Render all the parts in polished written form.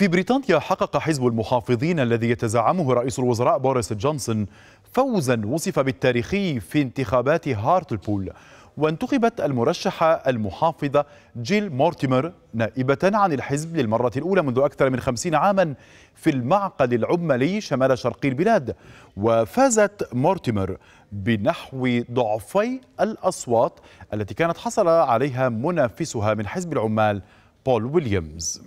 في بريطانيا حقق حزب المحافظين الذي يتزعمه رئيس الوزراء بوريس جونسون فوزا وصف بالتاريخي في انتخابات هارتلبول، وانتخبت المرشحة المحافظة جيل مورتيمر نائبة عن الحزب للمرة الأولى منذ أكثر من 50 عاما في المعقل العمالي شمال شرقي البلاد. وفازت مورتيمر بنحو ضعفي الأصوات التي كانت حصل عليها منافسها من حزب العمال بول ويليامز.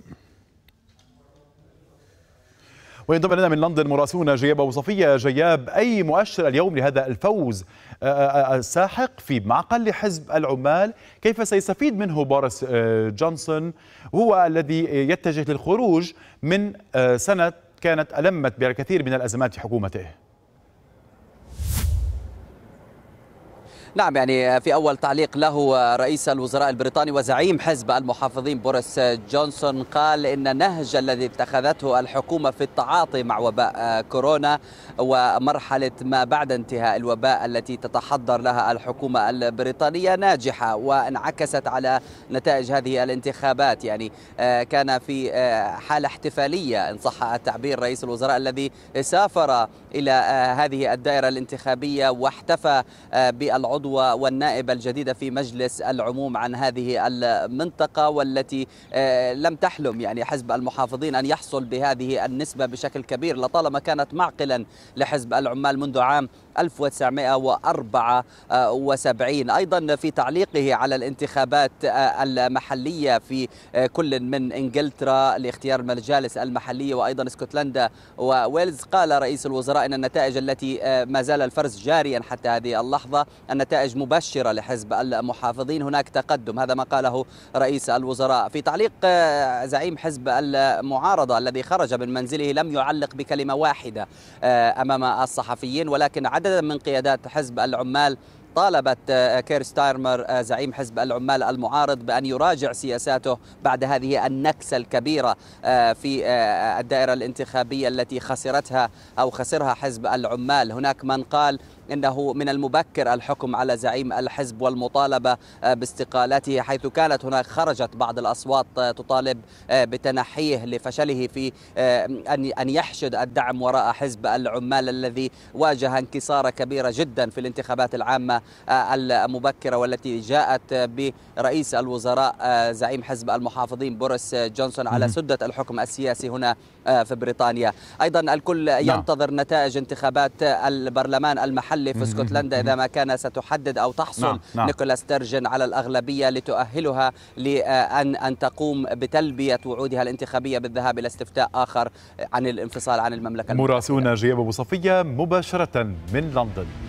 وينضم لنا من لندن مراسلنا جياب وصفية. جياب، أي مؤشر اليوم لهذا الفوز الساحق في معقل حزب العمال؟ كيف سيستفيد منه بوريس جونسون، هو الذي يتجه للخروج من سنة كانت ألمت بالكثير من الأزمات في حكومته؟ نعم، يعني في أول تعليق له رئيس الوزراء البريطاني وزعيم حزب المحافظين بوريس جونسون قال إن النهج الذي اتخذته الحكومة في التعاطي مع وباء كورونا ومرحلة ما بعد انتهاء الوباء التي تتحضر لها الحكومة البريطانية ناجحة، وانعكست على نتائج هذه الانتخابات. يعني كان في حالة احتفالية إن صح التعبير رئيس الوزراء الذي سافر إلى هذه الدائرة الانتخابية واحتفى بالعضو والنائب الجديدة في مجلس العموم عن هذه المنطقة، والتي لم تحلم يعني حزب المحافظين أن يحصل بهذه النسبة بشكل كبير، لطالما كانت معقلا لحزب العمال منذ عام 1974. أيضا في تعليقه على الانتخابات المحلية في كل من إنجلترا لاختيار المجالس المحلية وأيضا اسكتلندا وويلز، قال رئيس الوزراء إن النتائج التي ما زال الفرز جاريا حتى هذه اللحظة النتائج مبشرة لحزب المحافظين، هناك تقدم. هذا ما قاله رئيس الوزراء. في تعليق زعيم حزب المعارضة الذي خرج من منزله لم يعلق بكلمة واحدة أمام الصحفيين، ولكن عددا من قيادات حزب العمال طالبت كيرستايرمر زعيم حزب العمال المعارض بأن يراجع سياساته بعد هذه النكسة الكبيرة في الدائرة الانتخابية التي خسرتها أو خسرها حزب العمال. هناك من قال إنه من المبكر الحكم على زعيم الحزب والمطالبة باستقالته، حيث كانت هناك خرجت بعض الأصوات تطالب بتنحيه لفشله في أن يحشد الدعم وراء حزب العمال الذي واجه انكسارة كبيرة جدا في الانتخابات العامة المبكرة، والتي جاءت برئيس الوزراء زعيم حزب المحافظين بوريس جونسون على سدة الحكم السياسي هنا في بريطانيا. أيضا الكل ينتظر نتائج انتخابات البرلمان المحلي في اسكتلندا، إذا ما كان ستحدد أو تحصل نيكولا سترجين على الأغلبية لتؤهلها لأن تقوم بتلبية وعودها الانتخابية بالذهاب إلى استفتاء آخر عن الانفصال عن المملكة. مراسلنا جياب أبو صفية مباشرة من لندن.